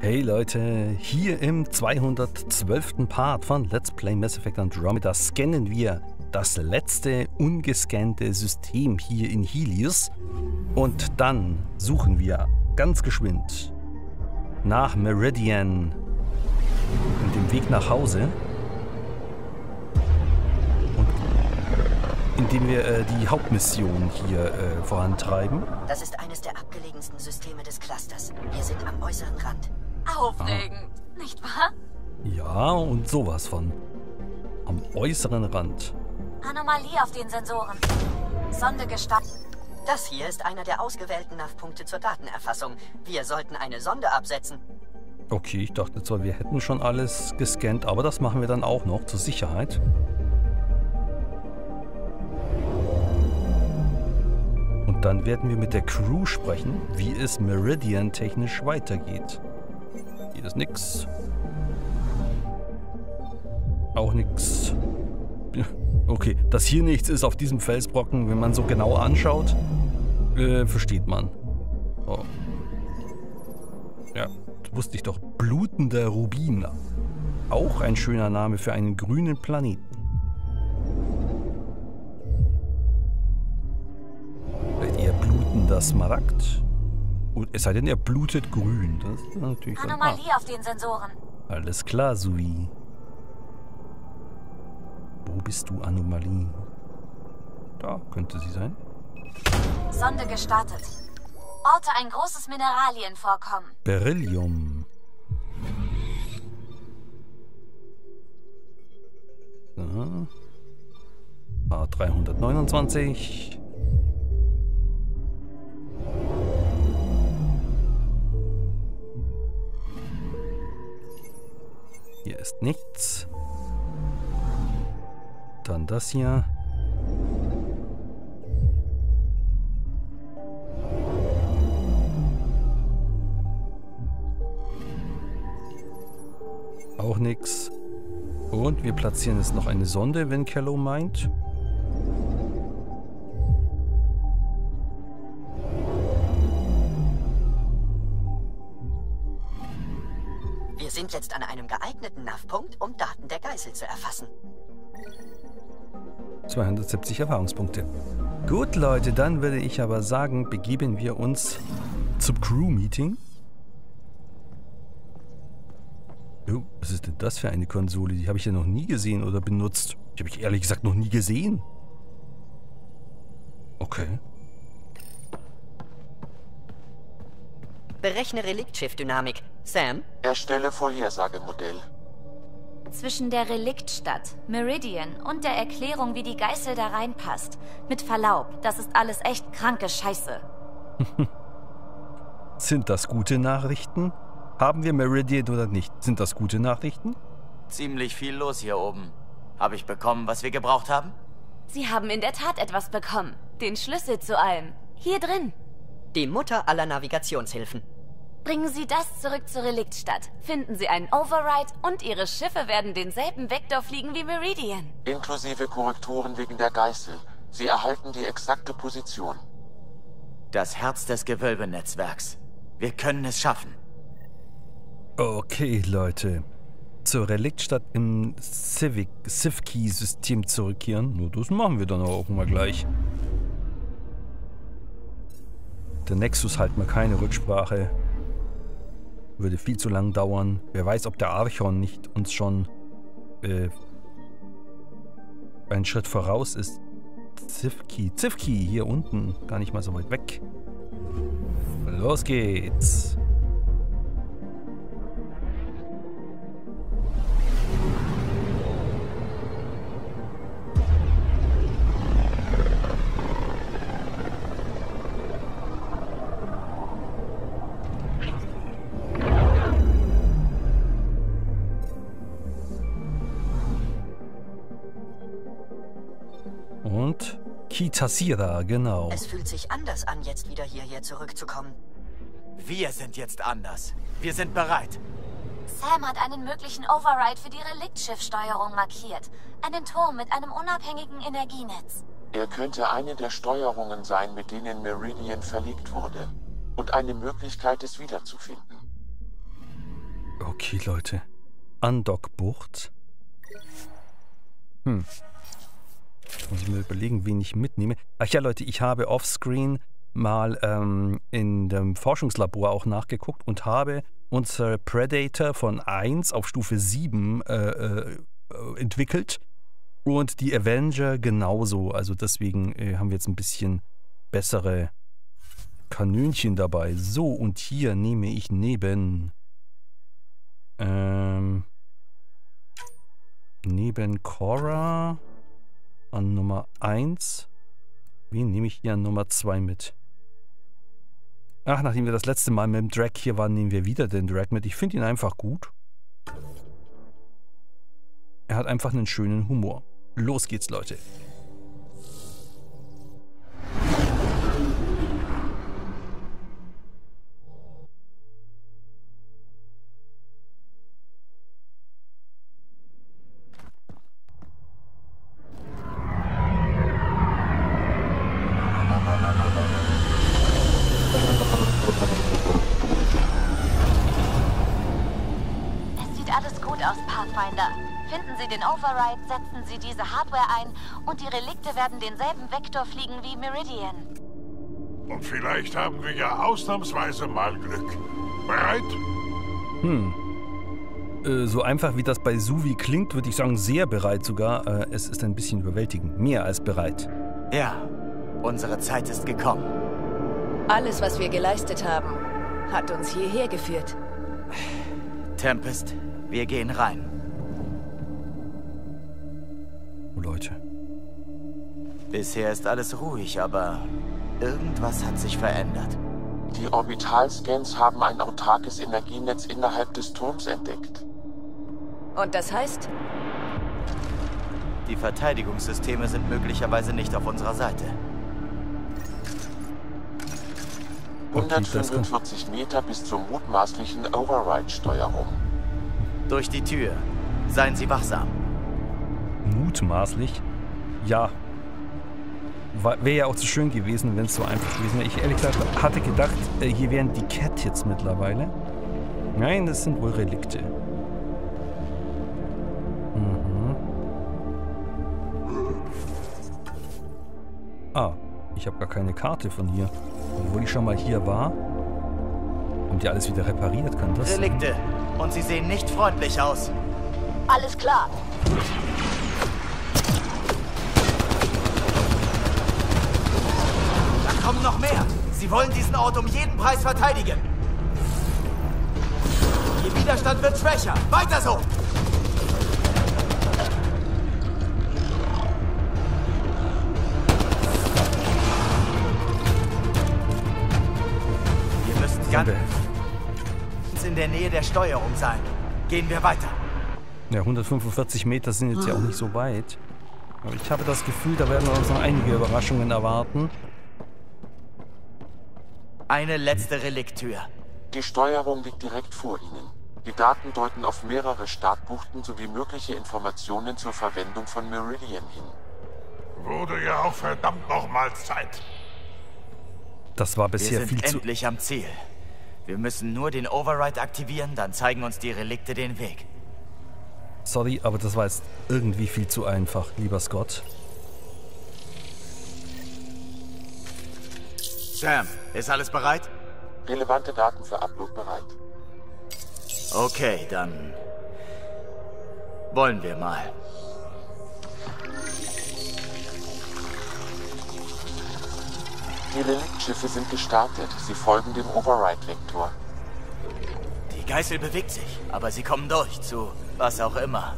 Hey Leute, hier im 212. Part von Let's Play Mass Effect Andromeda scannen wir das letzte ungescannte System hier in Helios und dann suchen wir ganz geschwind nach Meridian und dem Weg nach Hause, indem wir die Hauptmission hier vorantreiben. Das ist eines der abgelegensten Systeme des Clusters. Wir sind am äußeren Rand. Aufregend, nicht wahr? Ja, und sowas von. Am äußeren Rand. Anomalie auf den Sensoren. Sonde gestartet. Das hier ist einer der ausgewählten NAV-Punkte zur Datenerfassung. Wir sollten eine Sonde absetzen. Okay, ich dachte zwar, wir hätten schon alles gescannt, aber das machen wir dann auch noch zur Sicherheit. Und dann werden wir mit der Crew sprechen, wie es Meridian technisch weitergeht. Hier ist nix. Auch nix. Okay, dass hier nichts ist auf diesem Felsbrocken, wenn man so genau anschaut, versteht man. Oh. Ja, das wusste ich doch. Blutender Rubin. Auch ein schöner Name für einen grünen Planeten. Vielleicht eher Blutender Smaragd. Und es sei denn, er blutet grün. Das ist natürlich Anomalie auf den Sensoren. Alles klar, Suvi. Wo bist du, Anomalie? Da könnte sie sein. Sonde gestartet. Orte ein großes Mineralienvorkommen. Beryllium. Ja. A329. Hier ist nichts. Dann das hier. Auch nichts. Und wir platzieren jetzt noch eine Sonde, wenn Kallo meint. Wir sind jetzt an einem geeigneten NAV-Punkt, um Daten der Geißel zu erfassen. 270 Erfahrungspunkte. Gut, Leute, dann würde ich aber sagen, begeben wir uns zum Crew-Meeting. Oh, was ist denn das für eine Konsole? Die habe ich ja noch nie gesehen oder benutzt. Die habe ich ehrlich gesagt noch nie gesehen. Okay. Berechne Reliktschiff-Dynamik. Sam? Erstelle Vorhersagemodell. Zwischen der Reliktstadt, Meridian und der Erklärung, wie die Geißel da reinpasst. Mit Verlaub, das ist alles echt kranke Scheiße. Sind das gute Nachrichten? Haben wir Meridian oder nicht? Sind das gute Nachrichten? Ziemlich viel los hier oben. Habe ich bekommen, was wir gebraucht haben? Sie haben in der Tat etwas bekommen. Den Schlüssel zu allem. Hier drin. Die Mutter aller Navigationshilfen. Bringen Sie das zurück zur Reliktstadt. Finden Sie einen Override und Ihre Schiffe werden denselben Vektor fliegen wie Meridian. Inklusive Korrekturen wegen der Geißel. Sie erhalten die exakte Position. Das Herz des Gewölbenetzwerks. Wir können es schaffen. Okay, Leute. Zur Reliktstadt im Civ-Key-System zurückkehren. Nur das machen wir dann auch mal gleich. Der Nexus halt mal keine Rücksprache. Würde viel zu lang dauern. Wer weiß, ob der Archon nicht uns schon einen Schritt voraus ist. Civ-Key hier unten. Gar nicht mal so weit weg. Los geht's. Und Khi Tasira, genau. Es fühlt sich anders an, jetzt wieder hierher zurückzukommen. Wir sind jetzt anders. Wir sind bereit. Sam hat einen möglichen Override für die Reliktschiffsteuerung markiert. Einen Turm mit einem unabhängigen Energienetz. Er könnte eine der Steuerungen sein, mit denen Meridian verlegt wurde. Und eine Möglichkeit, es wiederzufinden. Okay, Leute. Andockbucht. Muss ich mir überlegen, wen ich mitnehme. Ach ja, Leute, ich habe offscreen mal in dem Forschungslabor auch nachgeguckt und habe unsere Predator von 1 auf Stufe 7 entwickelt und die Avenger genauso. Also deswegen haben wir jetzt ein bisschen bessere Kanönchen dabei. So, und hier nehme ich neben Cora an Nummer 1. Wen nehme ich hier an Nummer 2 mit? Ach, nachdem wir das letzte Mal mit dem Drack hier waren, nehmen wir wieder den Drack mit. Ich finde ihn einfach gut. Er hat einfach einen schönen Humor. Los geht's, Leute. Setzen Sie diese Hardware ein und die Relikte werden denselben Vektor fliegen wie Meridian. Und vielleicht haben wir ja ausnahmsweise mal Glück. Bereit? So einfach wie das bei Suvi klingt, würde ich sagen, sehr bereit sogar. Es ist ein bisschen überwältigend. Mehr als bereit. Ja, unsere Zeit ist gekommen. Alles, was wir geleistet haben, hat uns hierher geführt. Tempest, wir gehen rein. Leute. Bisher ist alles ruhig, aber irgendwas hat sich verändert. Die Orbitalscans haben ein autarkes Energienetz innerhalb des Turms entdeckt. Und das heißt? Die Verteidigungssysteme sind möglicherweise nicht auf unserer Seite. 145 Meter bis zur mutmaßlichen Override-Steuerung. Durch die Tür. Seien Sie wachsam. Mutmaßlich? Ja. Wäre ja auch zu schön gewesen, wenn es so einfach gewesen wäre. Ich ehrlich gesagt hatte gedacht, hier wären die Cat jetzt mittlerweile. Nein, das sind wohl Relikte. Ah, ich habe gar keine Karte von hier. Obwohl ich schon mal hier war. Und ja alles wieder repariert, kann das sein? Relikte. Und sie sehen nicht freundlich aus. Alles klar. Kommen noch mehr. Sie wollen diesen Ort um jeden Preis verteidigen. Ihr Widerstand wird schwächer. Weiter so. Wir müssen ganz in der Nähe der Steuerung sein. Gehen wir weiter. Ja, 145 Meter sind jetzt ja auch nicht so weit. Aber ich habe das Gefühl, da werden wir uns noch einige Überraschungen erwarten. Eine letzte Relikttür. Die Steuerung liegt direkt vor Ihnen. Die Daten deuten auf mehrere Startbuchten sowie mögliche Informationen zur Verwendung von Meridian hin. Wurde ja auch verdammt nochmals Zeit. Das war bisher viel zu... Wir sind endlich am Ziel. Wir müssen nur den Override aktivieren, dann zeigen uns die Relikte den Weg. Sorry, aber das war jetzt irgendwie viel zu einfach, lieber Scott. Sam, ist alles bereit? Relevante Daten für Upload bereit. Okay, dann wollen wir mal. Die Reliktschiffe sind gestartet. Sie folgen dem Override-Vektor. Die Geißel bewegt sich, aber sie kommen durch zu was auch immer.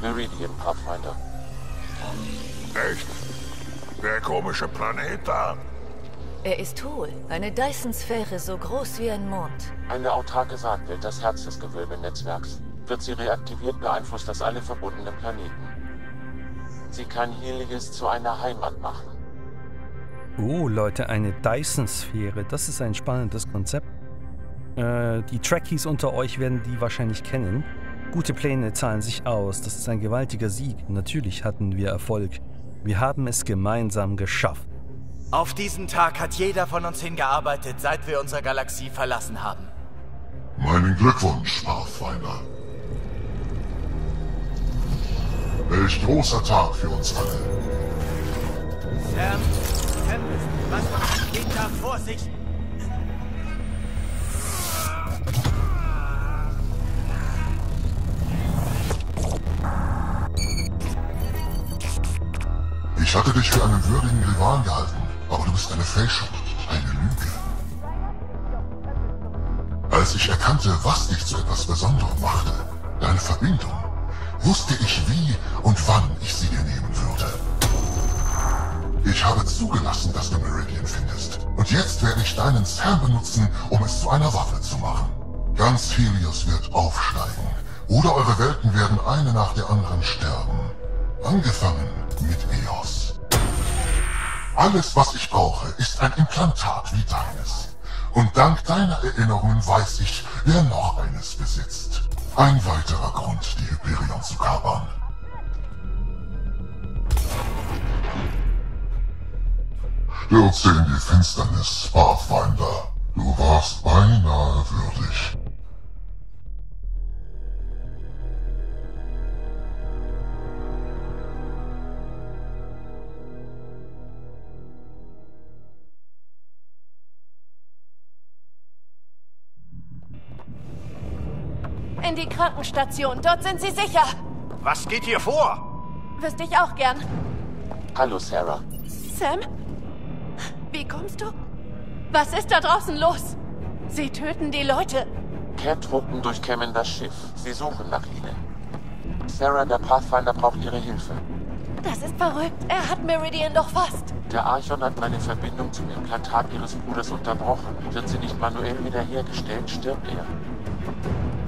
Meridian Pathfinder. Echt? Der komische Planet da. Er ist hohl. Eine Dyson-Sphäre so groß wie ein Mond. Eine autarke Saatwelt, das Herz des Gewölbenetzwerks. Wird sie reaktiviert, beeinflusst das alle verbundenen Planeten. Sie kann Helios zu einer Heimat machen. Oh, Leute, eine Dyson-Sphäre. Das ist ein spannendes Konzept. Die Trekkies unter euch werden die wahrscheinlich kennen. Gute Pläne zahlen sich aus. Das ist ein gewaltiger Sieg. Natürlich hatten wir Erfolg. Wir haben es gemeinsam geschafft. Auf diesen Tag hat jeder von uns hingearbeitet, seit wir unsere Galaxie verlassen haben. Meinen Glückwunsch, Pathfinder. Welch großer Tag für uns alle. Sam, Tempest, was macht jeden Tag vor sich? Ich hatte dich für einen würdigen Rivalen gehalten, aber du bist eine Fälschung, eine Lüge. Als ich erkannte, was dich zu etwas Besonderem machte, deine Verbindung, wusste ich, wie und wann ich sie dir nehmen würde. Ich habe zugelassen, dass du Meridian findest. Und jetzt werde ich deinen SAM benutzen, um es zu einer Waffe zu machen. Ganz Helios wird aufsteigen. Oder eure Welten werden eine nach der anderen sterben. Angefangen mit Eos. Alles, was ich brauche, ist ein Implantat wie deines. Und dank deiner Erinnerungen weiß ich, wer noch eines besitzt. Ein weiterer Grund, die Hyperion zu kapern. Stürze in die Finsternis, Pathfinder. Du warst beinahe würdig. In die Krankenstation. Dort sind Sie sicher. Was geht hier vor? Wüsste ich auch gern. Hallo, Sara. Sam? Wie kommst du? Was ist da draußen los? Sie töten die Leute. Care-Truppen durchkämmen das Schiff. Sie suchen nach ihnen. Sara, der Pathfinder braucht ihre Hilfe. Das ist verrückt. Er hat Meridian doch fast. Der Archon hat meine Verbindung zum Implantat ihres Bruders unterbrochen. Wird sie nicht manuell wiederhergestellt, stirbt er.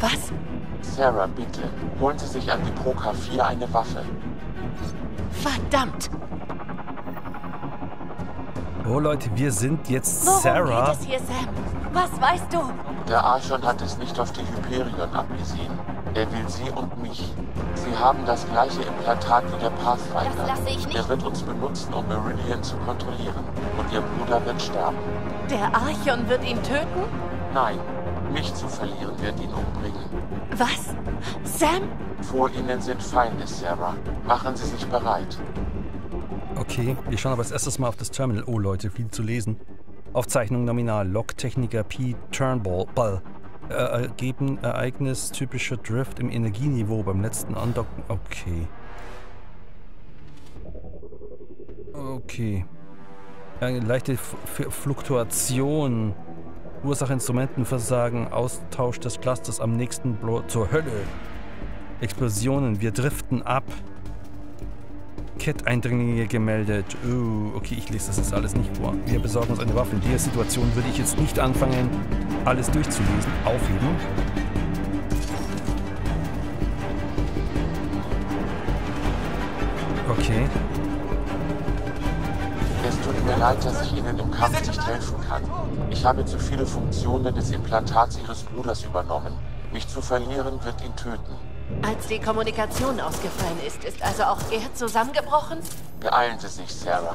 Was? Sara, bitte. Holen Sie sich an die ProK4 eine Waffe. Verdammt! Oh Leute, wir sind jetzt Sara. Worum geht es hier, Sam? Was weißt du? Der Archon hat es nicht auf die Hyperion abgesehen. Er will Sie und mich. Sie haben das gleiche Implantat wie der Pathfinder. Das lasse ich nicht. Er wird uns benutzen, um Meridian zu kontrollieren. Und Ihr Bruder wird sterben. Der Archon wird ihn töten? Nein. Mich zu verlieren wird ihn umbringen. Was? Sam? Vor Ihnen sind Feinde, Sara. Machen Sie sich bereit. Okay, wir schauen aber als erstes mal auf das Terminal. Oh Leute, viel zu lesen. Aufzeichnung nominal. Log-Techniker P. Turnbull. Ball. Ergeben Ereignis. Typischer Drift im Energieniveau beim letzten Andocken. Okay. Okay. Eine leichte Fluktuation. Ursache Instrumentenversagen, Austausch des Clusters am nächsten Blow zur Hölle. Explosionen, wir driften ab. Cat-Eindringlinge gemeldet. Oh, okay, ich lese das jetzt alles nicht vor. Wir besorgen uns eine Waffe. In der Situation würde ich jetzt nicht anfangen, alles durchzulesen. Aufheben. Okay. Es tut mir leid, dass ich Ihnen im Kampf nicht helfen kann. Ich habe zu viele Funktionen des Implantats Ihres Bruders übernommen. Mich zu verlieren, wird ihn töten. Als die Kommunikation ausgefallen ist, ist also auch er zusammengebrochen? Beeilen Sie sich, Sara.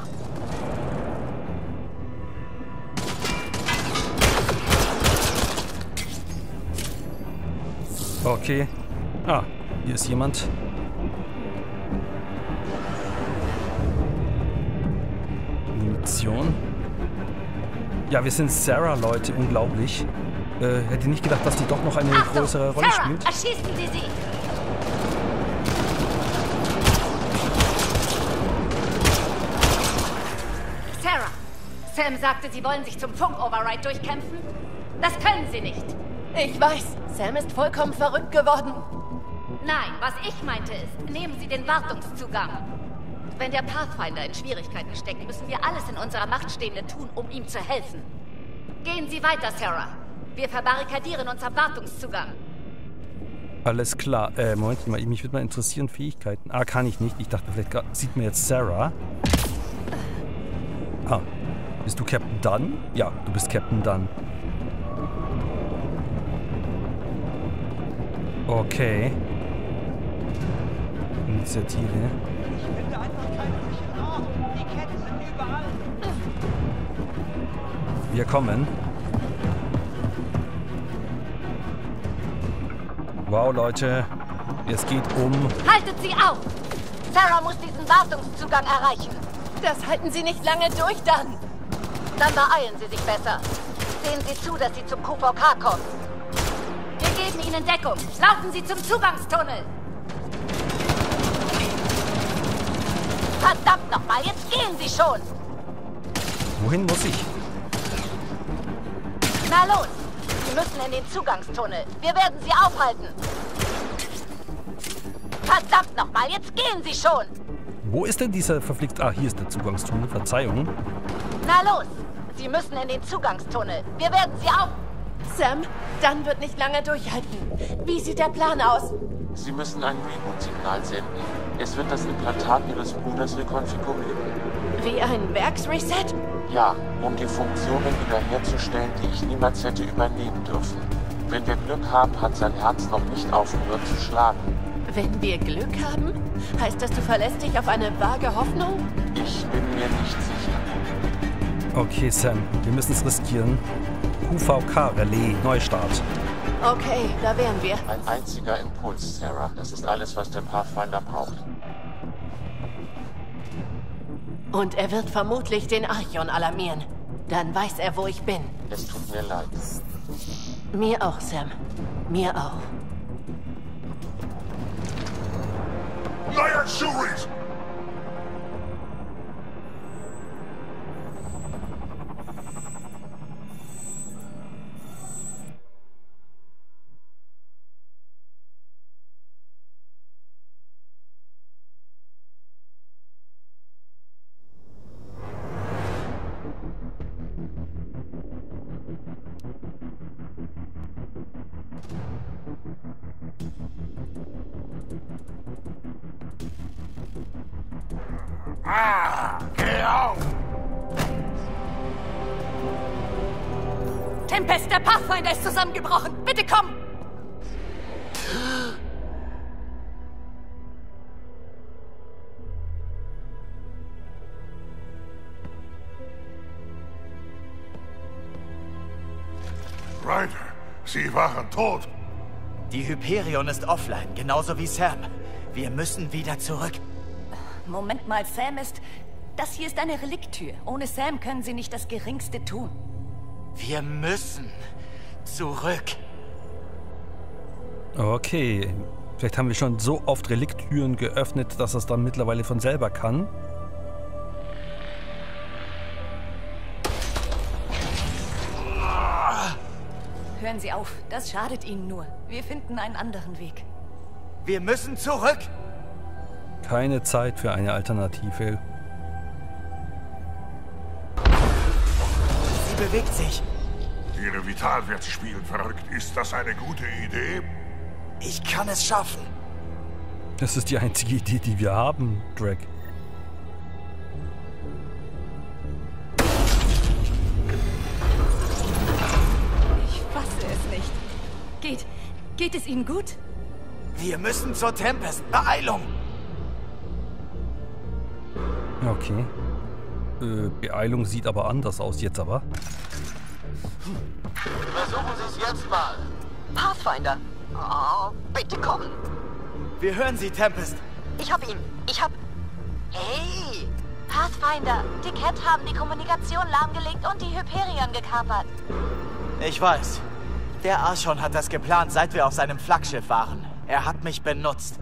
Okay. Ah, hier ist jemand. Munition. Ja, wir sind Sara, Leute. Unglaublich. Hätte nicht gedacht, dass die doch noch eine Achtung, größere Rolle Sara, spielt. Erschießen Sie sie! Sara, Sam sagte, Sie wollen sich zum Funk-Override durchkämpfen. Das können Sie nicht. Ich weiß, Sam ist vollkommen verrückt geworden. Nein, was ich meinte ist, nehmen Sie den Wartungszugang. Wenn der Pathfinder in Schwierigkeiten steckt, müssen wir alles in unserer Macht Stehende tun, um ihm zu helfen. Gehen Sie weiter, Sara. Wir verbarrikadieren uns am Wartungszugang. Alles klar. Moment mal, mich würde mal interessieren, Fähigkeiten. Ah, kann ich nicht. Ich dachte, vielleicht sieht mir jetzt Sara. Ah, bist du Captain Dunn? Ja, du bist Captain Dunn. Okay. Initiative. Ich finde einfach keinen richtigen Ort. Die Ketten sind überall. Wir kommen. Wow, Leute. Es geht um... Haltet sie auf! Sara muss diesen Wartungszugang erreichen. Das halten Sie nicht lange durch dann. Dann beeilen Sie sich besser. Sehen Sie zu, dass Sie zum QVK kommen. Wir geben Ihnen Deckung. Laufen Sie zum Zugangstunnel. Verdammt nochmal, jetzt gehen Sie schon. Wohin muss ich? Na los, Sie müssen in den Zugangstunnel. Wir werden Sie aufhalten. Verdammt nochmal, jetzt gehen Sie schon. Wo ist denn dieser verflixt... Ah, hier ist der Zugangstunnel. Verzeihung. Na los, Sie müssen in den Zugangstunnel. Wir werden Sie auf... Sam, dann wird nicht lange durchhalten. Wie sieht der Plan aus? Sie müssen ein Reboot-Signal senden. Es wird das Implantat Ihres Bruders rekonfigurieren. Wie ein Werksreset? Ja, um die Funktionen wiederherzustellen, die ich niemals hätte übernehmen dürfen. Wenn wir Glück haben, hat sein Herz noch nicht aufgehört zu schlagen. Wenn wir Glück haben? Heißt das, du verlässt dich auf eine vage Hoffnung? Ich bin mir nicht sicher. Okay, Sam, wir müssen es riskieren. QVK-Relais, Neustart. Okay, da wären wir. Ein einziger Impuls, Sara. Das ist alles, was der Pathfinder braucht. Und er wird vermutlich den Archon alarmieren. Dann weiß er, wo ich bin. Es tut mir leid. Mir auch, Sam. Mir auch. Lion Shuris! Tempest, der Pathfinder ist zusammengebrochen. Bitte komm! Ryder, Sie waren tot. Die Hyperion ist offline, genauso wie Sam. Wir müssen wieder zurück. Moment mal, Sam ist... Das hier ist eine Relikttür. Ohne Sam können Sie nicht das Geringste tun. Wir müssen zurück. Okay. Vielleicht haben wir schon so oft Relikttüren geöffnet, dass das dann mittlerweile von selber kann. Hören Sie auf. Das schadet Ihnen nur. Wir finden einen anderen Weg. Wir müssen zurück. Keine Zeit für eine Alternative. Bewegt sich. Ihre Vitalwerte spielen verrückt. Ist das eine gute Idee? Ich kann es schaffen. Das ist die einzige Idee, die wir haben, Drack. Ich fasse es nicht. Geht es Ihnen gut? Wir müssen zur Tempest. Beeilung! Okay. Beeilung sieht aber anders aus jetzt aber. Versuchen Sie es jetzt mal. Pathfinder. Oh, bitte kommen. Wir hören Sie, Tempest. Ich hab ihn. Hey! Pathfinder, die Cat haben die Kommunikation lahmgelegt und die Hyperion gekapert. Ich weiß. Der Archon hat das geplant, seit wir auf seinem Flaggschiff waren. Er hat mich benutzt.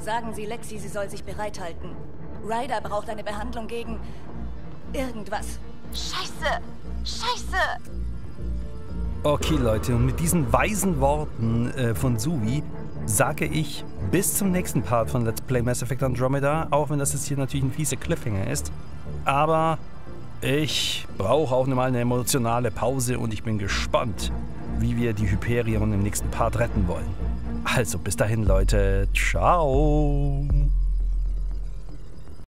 Sagen Sie Lexi, sie soll sich bereithalten. Ryder braucht eine Behandlung gegen... irgendwas. Scheiße! Scheiße! Okay, Leute, und mit diesen weisen Worten von Suvi sage ich bis zum nächsten Part von Let's Play Mass Effect Andromeda, auch wenn das jetzt hier natürlich ein fieser Cliffhanger ist. Aber ich brauche auch nochmal eine emotionale Pause und ich bin gespannt, wie wir die Hyperion im nächsten Part retten wollen. Also bis dahin, Leute. Ciao!